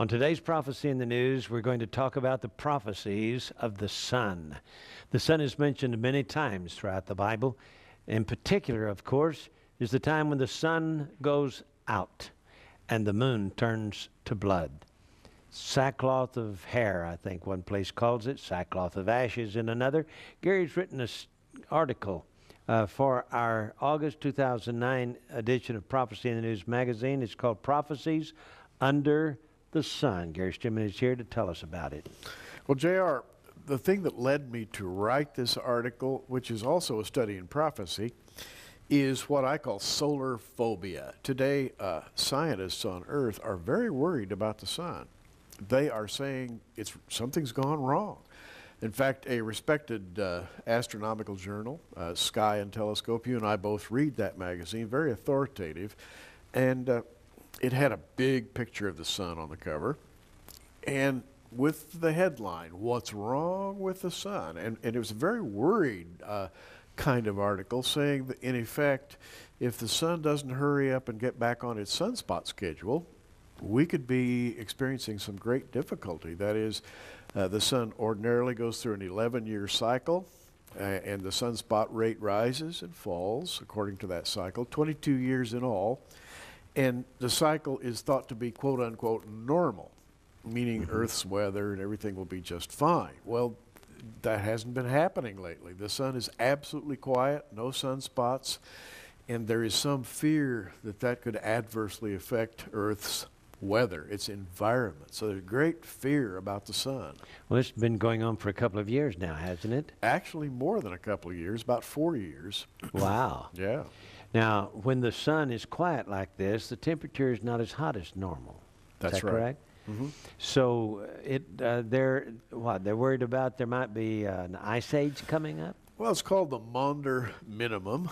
On today's Prophecy in the News, we're going to talk about the prophecies of the sun. The sun is mentioned many times throughout the Bible. In particular, of course, is the time when the sun goes out and the moon turns to blood. Sackcloth of hair, I think one place calls it, sackcloth of ashes in another. Gary's written an article for our August 2009 edition of Prophecy in the News magazine. It's called Prophecies Under the Sun. Gary Stearman is here to tell us about it. Well, J.R., the thing that led me to write this article, which is also a study in prophecy, is what I call solar phobia. Today, scientists on Earth are very worried about the sun. They are saying something's gone wrong. In fact, a respected astronomical journal, Sky and Telescope, you and I both read that magazine, very authoritative, and it had a big picture of the sun on the cover, and with the headline, "What's Wrong with the Sun?" And it was a very worried kind of article saying that, in effect, if the sun doesn't hurry up and get back on its sunspot schedule, we could be experiencing some great difficulty. That is, the sun ordinarily goes through an 11-year cycle, and the sunspot rate rises and falls according to that cycle, 22 years in all. And the cycle is thought to be, quote unquote, normal, meaning Earth's weather and everything will be just fine. Well, that hasn't been happening lately. The sun is absolutely quiet, no sunspots, and there is some fear that that could adversely affect Earth's weather, its environment. So there's great fear about the sun. Well, it's been going on for a couple of years now, hasn't it? Actually, more than a couple of years, about 4 years. Wow. Yeah. Now, when the sun is quiet like this, the temperature is not as hot as normal. That's right. Correct? Mm-hmm. So they're worried about there might be an ice age coming up? Well, it's called the Maunder Minimum.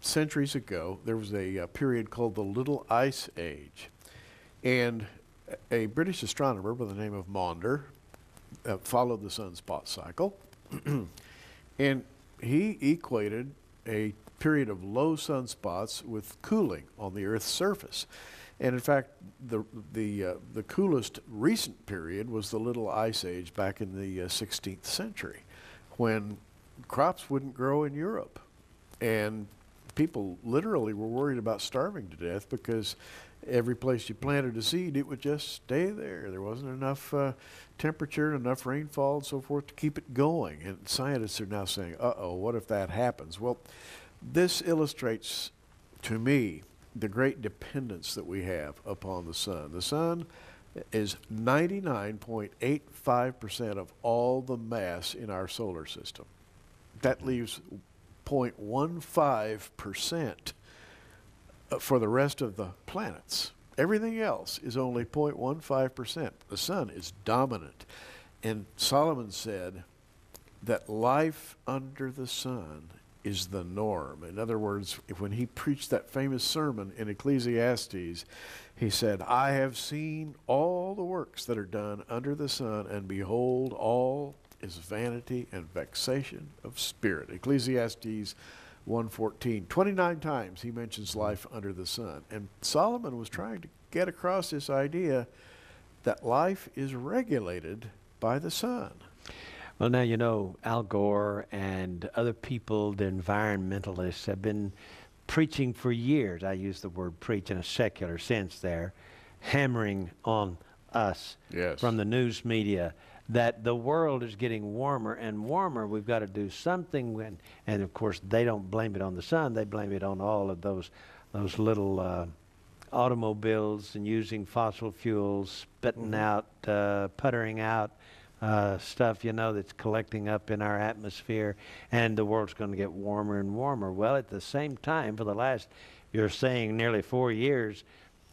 Centuries ago, there was a period called the Little Ice Age. And a British astronomer by the name of Maunder followed the sunspot cycle. And he equated a period of low sunspots with cooling on the Earth's surface. And in fact, the coolest recent period was the Little Ice Age back in the 16th century, when crops wouldn't grow in Europe. And people literally were worried about starving to death because every place you planted a seed, it would just stay there. There wasn't enough temperature, enough rainfall, and so forth to keep it going. And scientists are now saying, uh-oh, what if that happens? Well, this illustrates to me the great dependence that we have upon the sun. The sun is 99.85% of all the mass in our solar system. That leaves 0.15% for the rest of the planets. Everything else is only 0.15%. The sun is dominant. And Solomon said that life under the sun is the norm. In other words, when he preached that famous sermon in Ecclesiastes, he said, "I have seen all the works that are done under the sun, and behold, all is vanity and vexation of spirit." Ecclesiastes 1:14. 29 times he mentions life under the sun. And Solomon was trying to get across this idea that life is regulated by the sun. Well, now, you know, Al Gore and other people, the environmentalists, have been preaching for years. I use the word preach in a secular sense there, hammering on us from the news media that the world is getting warmer and warmer. We've got to do something. And of course, they don't blame it on the sun. They blame it on all of those little automobiles and using fossil fuels, spitting out, puttering out stuff, you know, that's collecting up in our atmosphere. And the world's going to get warmer and warmer. Well, at the same time, for the last, you're saying, nearly 4 years,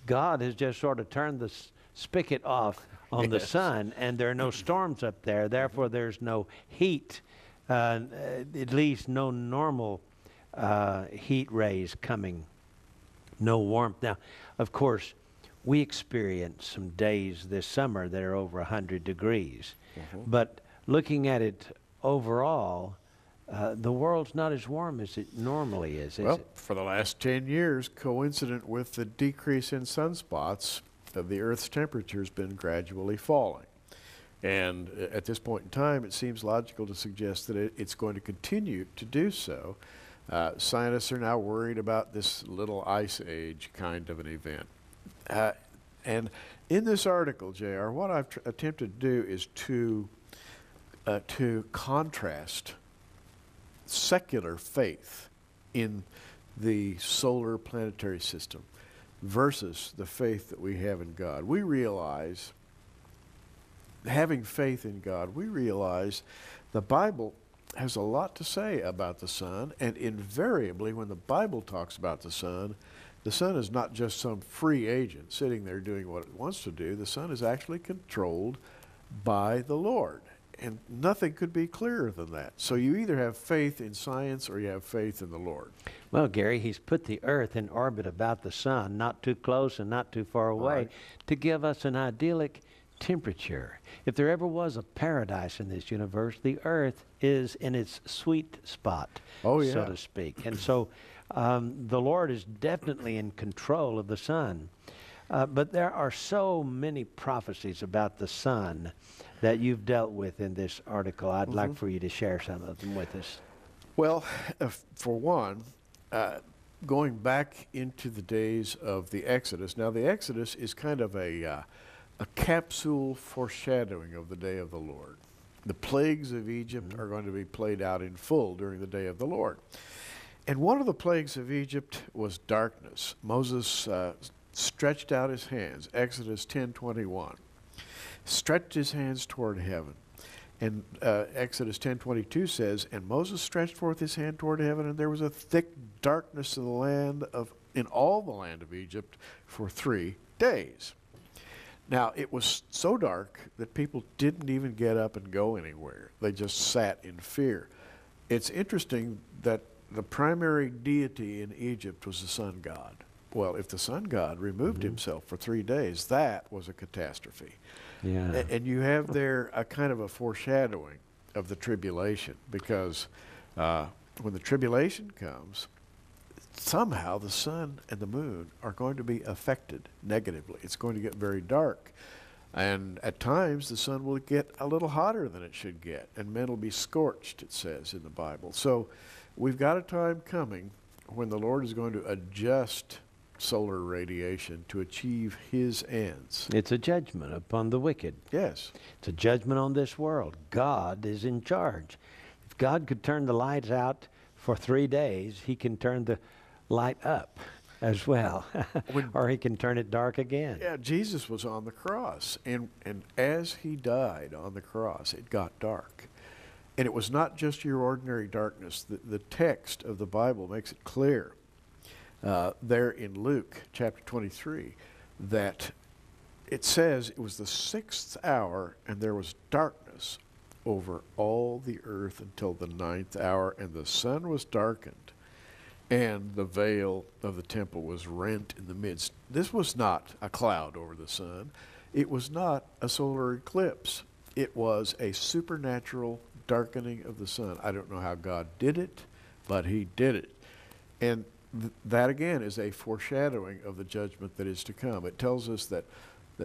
God has just sort of turned the spigot off on the sun, and there are no storms up there. Therefore, there's no heat, at least no normal heat rays coming, no warmth. Now, of course, we experienced some days this summer that are over 100 degrees. But looking at it overall, the world's not as warm as it normally is it? For the last 10 years, coincident with the decrease in sunspots, the Earth's temperature has been gradually falling. And at this point in time, it seems logical to suggest that it's going to continue to do so. Scientists are now worried about this Little Ice Age kind of an event. And in this article, J.R., what I've attempted to do is to contrast secular faith in the solar planetary system versus the faith that we have in God. We realize, having faith in God, we realize the Bible has a lot to say about the sun, and invariably when the Bible talks about the sun is not just some free agent sitting there doing what it wants to do. The sun is actually controlled by the Lord, and nothing could be clearer than that. So you either have faith in science or you have faith in the Lord. Well, Gary, he's put the Earth in orbit about the sun, not too close and not too far away, to give us an idyllic temperature. If there ever was a paradise in this universe, the Earth is in its sweet spot, so to speak. And so the Lord is definitely in control of the sun. But there are so many prophecies about the sun that you've dealt with in this article. I'd like for you to share some of them with us. Well, for one, going back into the days of the Exodus. Now, the Exodus is kind of a capsule foreshadowing of the day of the Lord. The plagues of Egypt are going to be played out in full during the day of the Lord. And one of the plagues of Egypt was darkness. Moses stretched out his hands, Exodus 10:21. Stretched his hands toward heaven. And Exodus 10:22 says, and Moses stretched forth his hand toward heaven, and there was a thick darkness in the land of, in all the land of Egypt for 3 days. Now, it was so dark that people didn't even get up and go anywhere. They just sat in fear. It's interesting that the primary deity in Egypt was the sun god. Well, if the sun god removed himself for 3 days, that was a catastrophe. Yeah. And you have there a kind of a foreshadowing of the tribulation, because when the tribulation comes, somehow the sun and the moon are going to be affected negatively. It's going to get very dark. And at times the sun will get a little hotter than it should get, and men will be scorched, it says in the Bible. So we've got a time coming when the Lord is going to adjust solar radiation to achieve his ends. It's a judgment upon the wicked. Yes. It's a judgment on this world. God is in charge. If God could turn the lights out for 3 days, he can turn the light up as well, or he can turn it dark again. Yeah, Jesus was on the cross, and as he died on the cross, it got dark. And it was not just your ordinary darkness. The text of the Bible makes it clear there in Luke chapter 23 that it says it was the 6th hour and there was darkness over all the earth until the 9th hour, and the sun was darkened, and the veil of the temple was rent in the midst. This was not a cloud over the sun. It was not a solar eclipse. It was a supernatural darkening of the sun. I don't know how God did it, but he did it. And that, again, is a foreshadowing of the judgment that is to come. It tells us that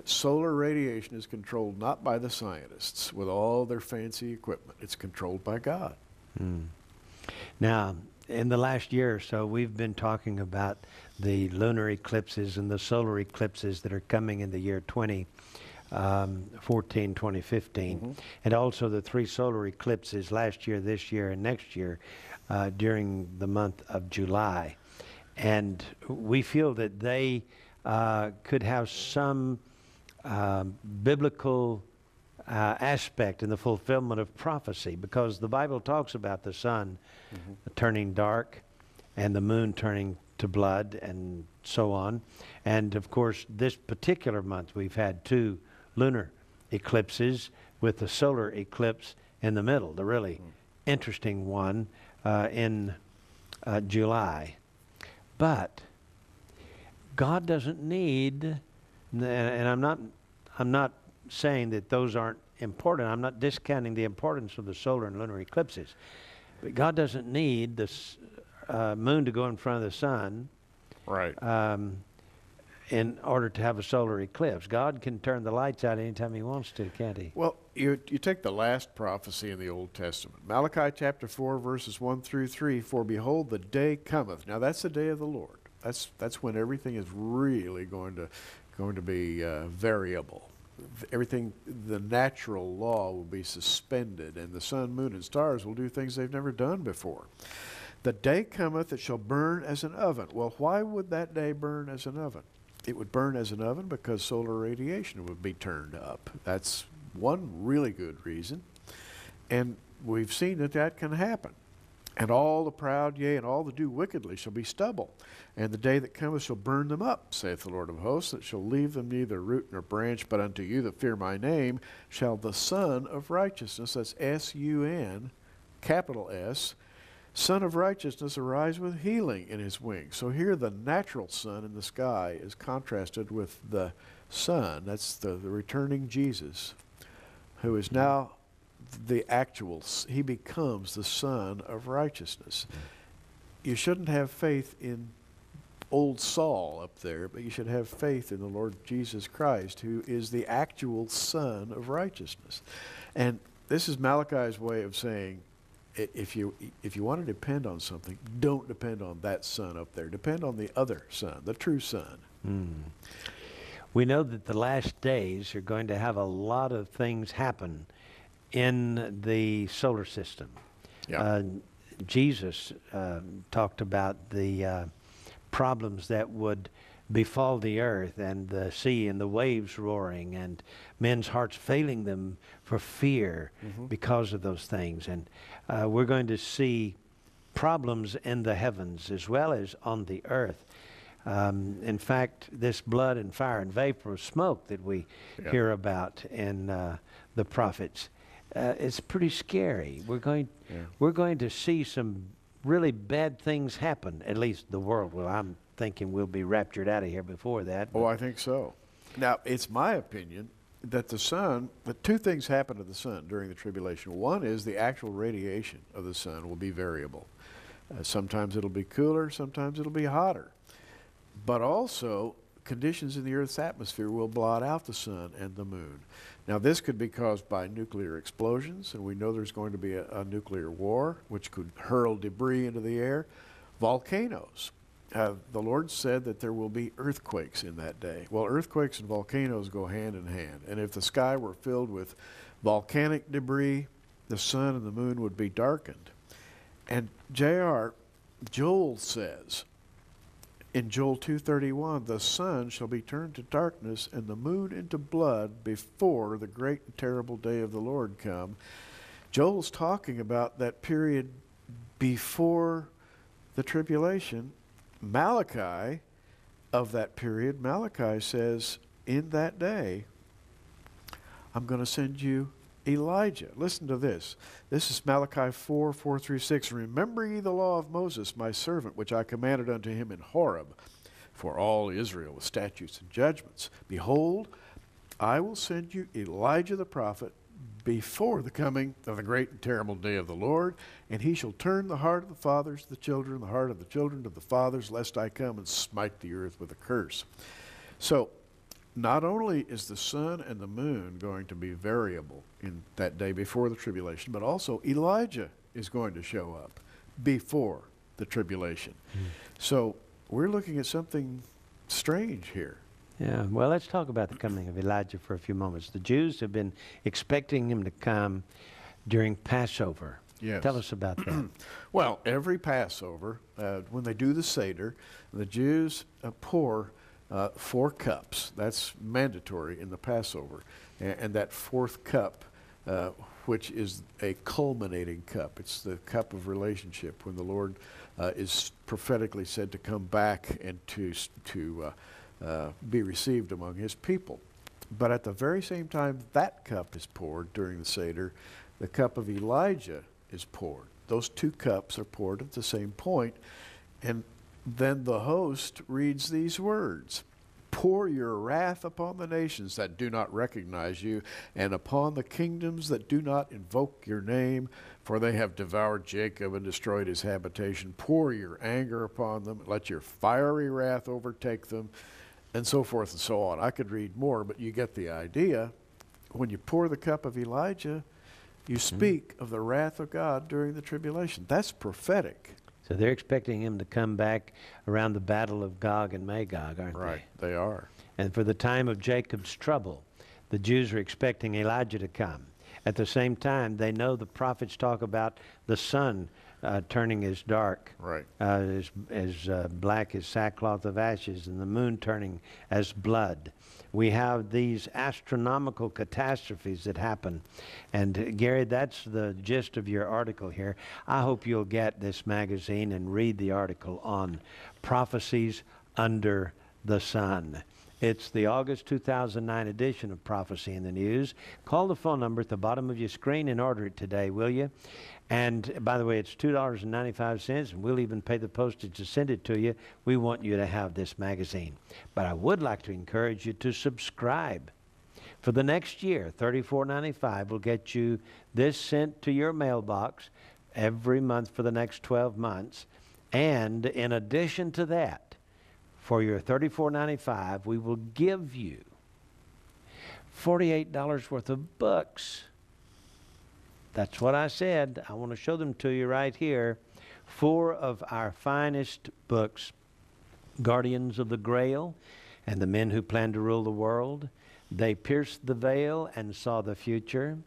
solar radiation is controlled not by the scientists with all their fancy equipment. It's controlled by God. Now, in the last year or so, we've been talking about the lunar eclipses and the solar eclipses that are coming in the year 2014, 2015, and also the 3 solar eclipses last year, this year, and next year during the month of July. And we feel that they could have some biblical aspect in the fulfillment of prophecy, because the Bible talks about the sun turning dark and the moon turning to blood and so on. And of course, this particular month we've had 2 lunar eclipses with the solar eclipse in the middle, the really interesting one in July. But God doesn't need, and I'm not saying that those aren't important. I'm not discounting the importance of the solar and lunar eclipses. But God doesn't need the moon to go in front of the sun. Right. in order to have a solar eclipse. God can turn the lights out anytime he wants to, can't he? Well, you take the last prophecy in the Old Testament, Malachi chapter 4, verses 1 through 3, for behold, the day cometh. Now, that's the day of the Lord. That's when everything is really going to be variable. Everything, the natural law will be suspended, and the sun, moon, and stars will do things they've never done before. The day cometh that shall burn as an oven. Well, why would that day burn as an oven? It would burn as an oven because solar radiation would be turned up. That's one really good reason. And we've seen that that can happen. And all the proud, yea, and all that do wickedly shall be stubble. And the day that cometh shall burn them up, saith the Lord of hosts, that shall leave them neither root nor branch, but unto you that fear my name shall the Son of Righteousness, that's S-U-N, capital S, Son of Righteousness arise with healing in his wings. So here the natural sun in the sky is contrasted with the sun. That's the returning Jesus, who is now the actual, he becomes the Son of Righteousness. You shouldn't have faith in old Saul up there, but you should have faith in the Lord Jesus Christ, who is the actual Son of Righteousness. And this is Malachi's way of saying, if you want to depend on something, don't depend on that sun up there. Depend on the other sun, the true sun. We know that the last days are going to have a lot of things happen in the solar system. Yeah. Jesus talked about the problems that would befall the earth, and the sea and the waves roaring, and men's hearts failing them for fear because of those things. And we're going to see problems in the heavens as well as on the earth. In fact, this blood and fire and vapor of smoke that we hear about in the prophets, it's pretty scary. We're going to see some really bad things happen. At least the world will. I'm thinking we'll be raptured out of here before that. Oh, I think so. Now, it's my opinion that the sun, that two things happen to the sun during the tribulation. One is the actual radiation of the sun will be variable. Sometimes it'll be cooler, sometimes it'll be hotter. But also, conditions in the Earth's atmosphere will blot out the sun and the moon. Now, this could be caused by nuclear explosions, and we know there's going to be a nuclear war, which could hurl debris into the air. Volcanoes. The Lord said that there will be earthquakes in that day. Well, earthquakes and volcanoes go hand in hand. And if the sky were filled with volcanic debris, the sun and the moon would be darkened. And J.R. Joel says in Joel 2:31, the sun shall be turned to darkness and the moon into blood before the great and terrible day of the Lord come. Joel's talking about that period before the tribulation. Malachi, of that period, Malachi says, in that day, I'm going to send you Elijah. Listen to this. This is Malachi 4, 4 through 6. Remember ye the law of Moses, my servant, which I commanded unto him in Horeb, for all Israel with statutes and judgments. Behold, I will send you Elijah the prophet before the coming of the great and terrible day of the Lord, and he shall turn the heart of the fathers to the children, the heart of the children to the fathers, lest I come and smite the earth with a curse. So, not only is the sun and the moon going to be variable in that day before the tribulation, but also Elijah is going to show up before the tribulation. So, we're looking at something strange here. Yeah, well, let's talk about the coming of Elijah for a few moments. The Jews have been expecting him to come during Passover. Yes. Tell us about that. Well, every Passover, when they do the Seder, the Jews pour 4 cups. That's mandatory in the Passover. And that 4th cup, which is a culminating cup, it's the cup of relationship when the Lord is prophetically said to come back and to be received among his people. But at the very same time that cup is poured during the Seder, the cup of Elijah is poured. Those 2 cups are poured at the same point, and then the host reads these words, pour your wrath upon the nations that do not recognize you, and upon the kingdoms that do not invoke your name, for they have devoured Jacob and destroyed his habitation. Pour your anger upon them, let your fiery wrath overtake them. and so forth and so on. I could read more, but you get the idea. When you pour the cup of Elijah, you speak of the wrath of God during the tribulation. That's prophetic. So they're expecting him to come back around the battle of Gog and Magog, aren't they? Right, they are. And for the time of Jacob's trouble, the Jews are expecting Elijah to come. At the same time, they know the prophets talk about the sun turning as dark, right, as black as sackcloth of ashes, and the moon turning as blood. We have these astronomical catastrophes that happen. And Gary, that's the gist of your article here. I hope you'll get this magazine and read the article on Prophecies Under the Sun. It's the August 2009 edition of Prophecy in the News. Call the phone number at the bottom of your screen and order it today, will you? And by the way, it's $2.95, and we'll even pay the postage to send it to you. We want you to have this magazine. But I would like to encourage you to subscribe. For the next year, $34.95 will get you this sent to your mailbox every month for the next 12 months. And in addition to that, for your $34.95, we will give you $48 worth of books. That's what I said. I want to show them to you right here. 4 of our finest books, Guardians of the Grail and the Men Who Planned to Rule the World, They Pierced the Veil and Saw the Future,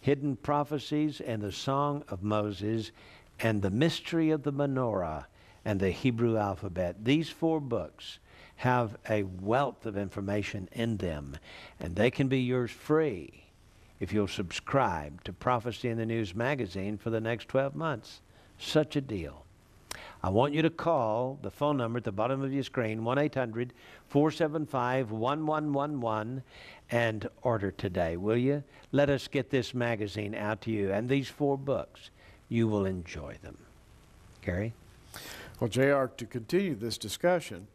Hidden Prophecies and the Song of Moses, and The Mystery of the Menorah and the Hebrew Alphabet. These 4 books have a wealth of information in them, and they can be yours free if you'll subscribe to Prophecy in the News magazine for the next 12 months. Such a deal. I want you to call the phone number at the bottom of your screen, 1-800-475-1111, and order today, will you? Let us get this magazine out to you, and these 4 books. You will enjoy them. Gary? Well, J.R., to continue this discussion,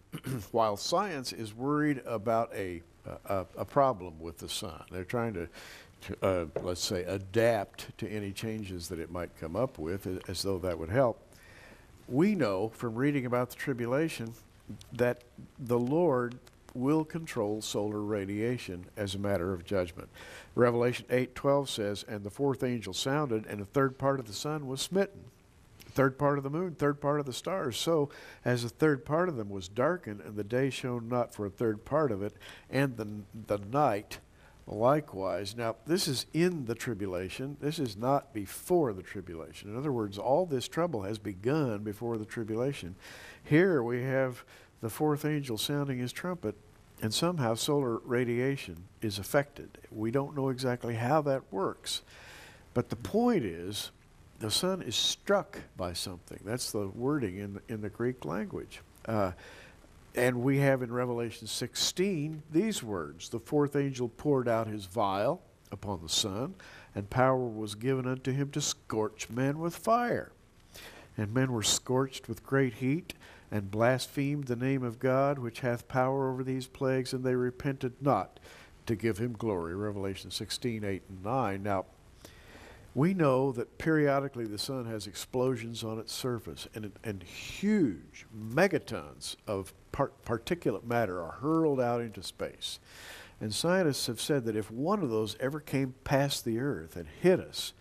while science is worried about a problem with the sun, they're trying to let's say, adapt to any changes that it might come up with, as though that would help. We know from reading about the tribulation that the Lord will control solar radiation as a matter of judgment. Revelation 8:12 says, "And the fourth angel sounded, and a third part of the sun was smitten, third part of the moon, third part of the stars. So as a third part of them was darkened, and the day shone not for a third part of it, and the night likewise." Now, this is in the tribulation. This is not before the tribulation. In other words, all this trouble has begun before the tribulation. Here we have the fourth angel sounding his trumpet, and somehow solar radiation is affected. We don't know exactly how that works. But the point is, the sun is struck by something. That's the wording in the Greek language. And we have in Revelation 16 these words, "The fourth angel poured out his vial upon the sun, and power was given unto him to scorch men with fire. And men were scorched with great heat, and blasphemed the name of God, which hath power over these plagues, and they repented not to give him glory." Revelation 16:8 and 9. Now, we know that periodically the sun has explosions on its surface, and huge megatons of particulate matter are hurled out into space. And scientists have said that if one of those ever came past the Earth and hit us,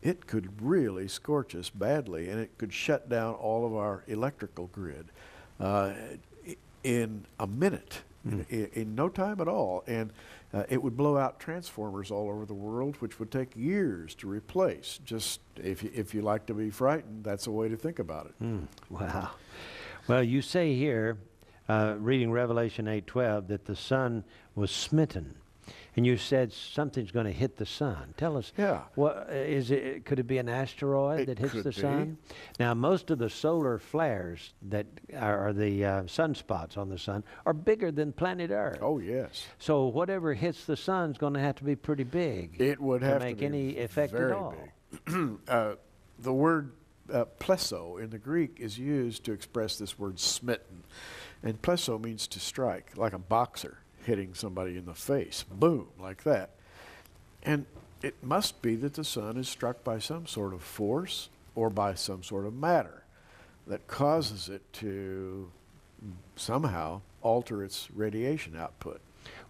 it could really scorch us badly, and it could shut down all of our electrical grid in a minute. In no time at all, and it would blow out transformers all over the world, which would take years to replace. Just if you like to be frightened, that's a way to think about it. Wow. Well, you say here, reading Revelation 8:12, that the sun was smitten, and you said something's going to hit the sun. Tell us. Yeah. What is it? Could it be an asteroid that hits the sun? Now, most of the solar flares that are the sunspots on the sun are bigger than planet Earth. Oh yes. So whatever hits the sun's going to have to be pretty big. It would have to make any effect at all. Very big. The word plesso in the Greek is used to express this word smitten, and plesso means to strike, like a boxer hitting somebody in the face, boom, like that. And it must be that the sun is struck by some sort of force or by some sort of matter that causes it to somehow alter its radiation output.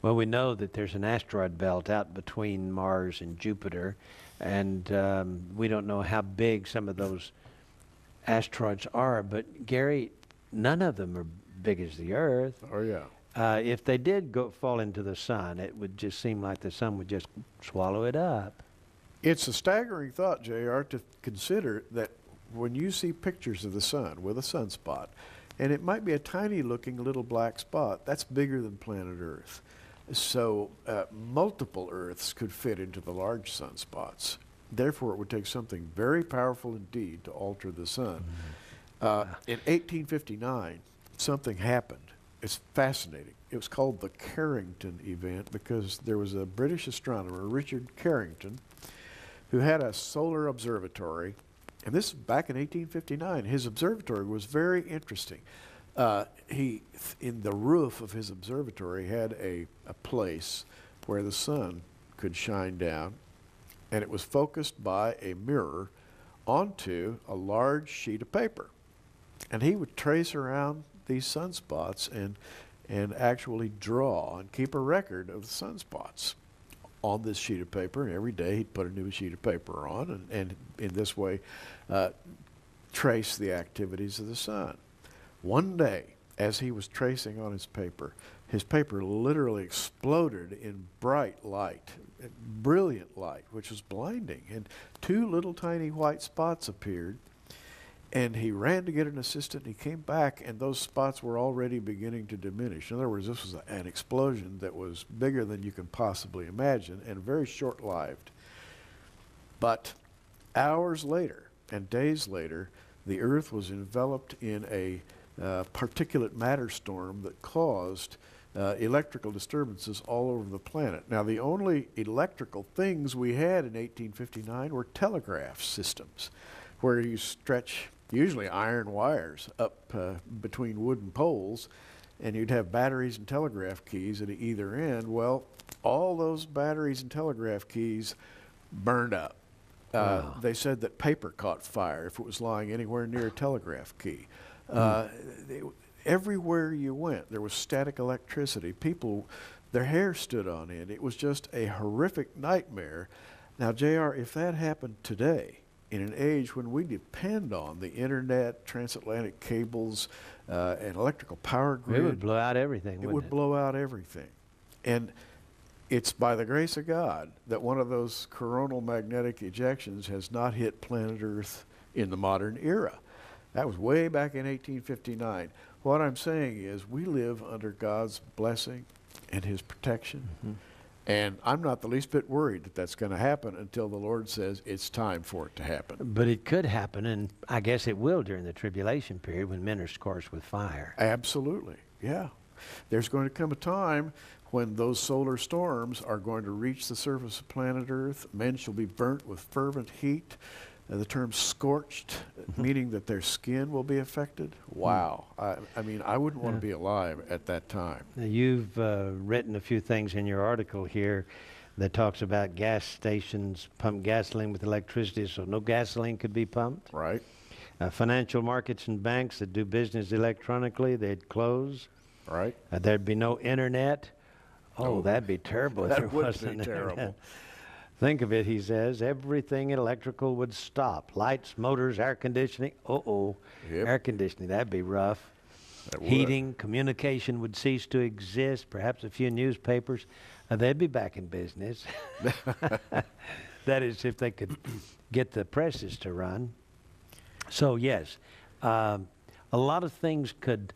Well, we know that there's an asteroid belt out between Mars and Jupiter, and we don't know how big some of those asteroids are, but Gary, none of them are big as the Earth. Oh, yeah. If they did fall into the sun, it would just seem like the sun would just swallow it up. It's a staggering thought, J.R., to consider that when you see pictures of the sun with a sunspot, and it might be a tiny-looking little black spot, that's bigger than planet Earth. So multiple Earths could fit into the large sunspots. Therefore, it would take something very powerful indeed to alter the sun. Mm-hmm. In 1859, something happened. It's fascinating. It was called the Carrington Event because there was a British astronomer, Richard Carrington, who had a solar observatory. And this is back in 1859. His observatory was very interesting. He, in the roof of his observatory, had a place where the sun could shine down, and it was focused by a mirror onto a large sheet of paper. And he would trace around these sunspots and actually draw and keep a record of the sunspots on this sheet of paper, and every day he'd put a new sheet of paper on and in this way trace the activities of the sun. One day, as he was tracing on his paper literally exploded in bright light, brilliant light, which was blinding, and two little tiny white spots appeared, and he ran to get an assistant, and he came back, and those spots were already beginning to diminish. In other words, this was an explosion that was bigger than you can possibly imagine and very short-lived. But hours later and days later, the Earth was enveloped in a particulate matter storm that caused electrical disturbances all over the planet. Now, the only electrical things we had in 1859 were telegraph systems, where you stretch usually iron wires up between wooden poles, and you'd have batteries and telegraph keys at either end. Well, all those batteries and telegraph keys burned up. Wow. They said that paper caught fire if it was lying anywhere near a telegraph key. Everywhere you went, there was static electricity. People, their hair stood on end. It was just a horrific nightmare. Now, J.R., if that happened today, in an age when we depend on the internet, transatlantic cables, and electrical power grid. It would blow out everything, wouldn't it? It would blow out everything. And it's by the grace of God that one of those coronal magnetic ejections has not hit planet Earth in the modern era. That was way back in 1859. What I'm saying is we live under God's blessing and his protection. Mm-hmm. And I'm not the least bit worried that that's going to happen until the Lord says it's time for it to happen. But it could happen, and I guess it will during the tribulation period when men are scorched with fire. Absolutely, yeah. There's going to come a time when those solar storms are going to reach the surface of planet Earth. Men shall be burnt with fervent heat. The term scorched, meaning that their skin will be affected. Wow. I mean, I wouldn't want to be alive at that time. Now you've written a few things in your article here that talks about gas stations pump gasoline with electricity, so no gasoline could be pumped. Right. Financial markets and banks that do business electronically, they'd close. Right. There'd be no internet. Oh, no. That'd be terrible if there wasn't internet. That would be terrible. Think of it, he says, everything electrical would stop. Lights, motors, air conditioning. Uh-oh, yep. Air conditioning, that'd be rough. That heating, would. Communication would cease to exist, perhaps a few newspapers. They'd be back in business. That is, if they could get the presses to run. So, yes, a lot of things could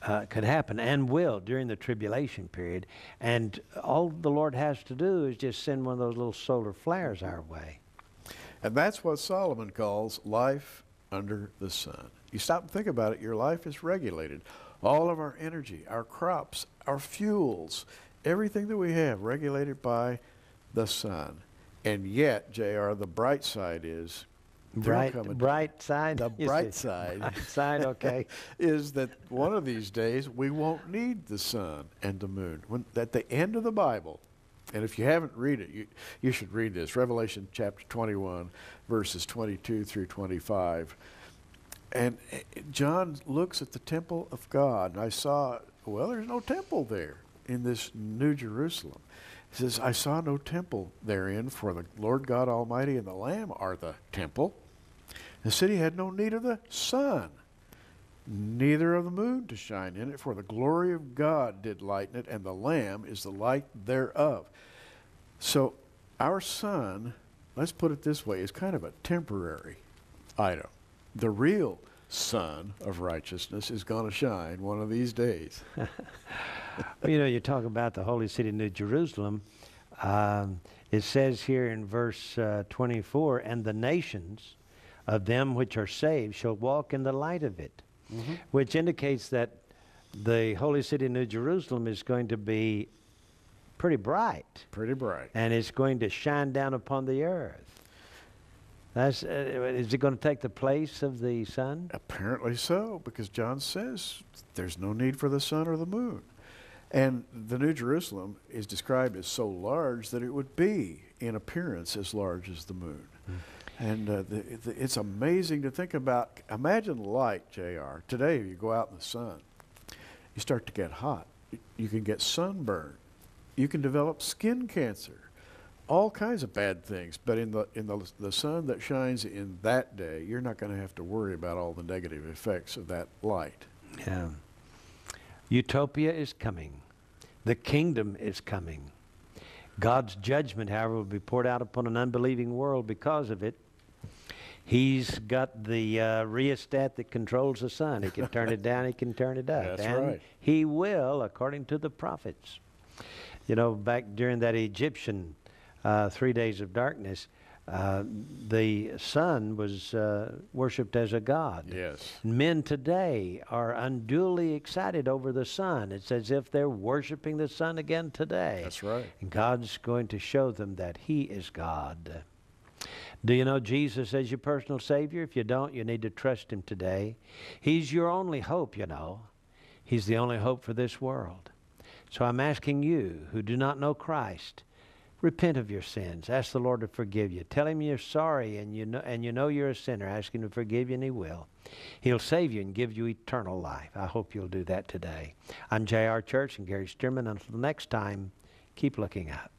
happen and will during the tribulation period, and all the Lord has to do is just send one of those little solar flares our way. And that's what Solomon calls life under the sun. You stop and think about it, your life is regulated. All of our energy, our crops, our fuels, everything that we have regulated by the sun. And yet, J.R., the bright side is the bright side okay, is that one of these days we won't need the sun and the moon. When, at the end of the Bible, and if you haven't read it, you should read this, Revelation chapter 21, verses 22 through 25. And John looks at the temple of God, and I saw, well, there's no temple there in this New Jerusalem. He says, I saw no temple therein, for the Lord God Almighty and the Lamb are the temple. The city had no need of the sun, neither of the moon to shine in it, for the glory of God did lighten it, and the Lamb is the light thereof. So our sun, let's put it this way, is kind of a temporary item. The real sun of righteousness is going to shine one of these days. Well, you know, you talk about the holy city, New Jerusalem. It says here in verse 24, and the nations of them which are saved shall walk in the light of it, mm-hmm. which indicates that the holy city, New Jerusalem, is going to be pretty bright. Pretty bright. And it's going to shine down upon the earth. That's, is it going to take the place of the sun? Apparently so, because John says there's no need for the sun or the moon. And the New Jerusalem is described as so large that it would be, in appearance, as large as the moon. Mm. And it's amazing to think about. Imagine light, J.R. Today, if you go out in the sun, you start to get hot. You can get sunburn. You can develop skin cancer. All kinds of bad things, but in the sun that shines in that day, you're not going to have to worry about all the negative effects of that light. Yeah. Utopia is coming. The kingdom is coming. God's judgment, however, will be poured out upon an unbelieving world because of it. He's got the rheostat that controls the sun. He can turn it down, he can turn it up. That's and right. He will, according to the prophets. You know, back during that Egyptian 3 days of darkness, the sun was worshipped as a god. Yes. Men today are unduly excited over the sun. It's as if they're worshiping the sun again today. That's right. And God's going to show them that He is God. Do you know Jesus as your personal Savior? If you don't, you need to trust Him today. He's your only hope, you know. He's the only hope for this world. So I'm asking you who do not know Christ, repent of your sins. Ask the Lord to forgive you. Tell Him you're sorry and you know you're a sinner. Ask Him to forgive you, and He will. He'll save you and give you eternal life. I hope you'll do that today. I'm J.R. Church and Gary Stearman. Until next time, keep looking up.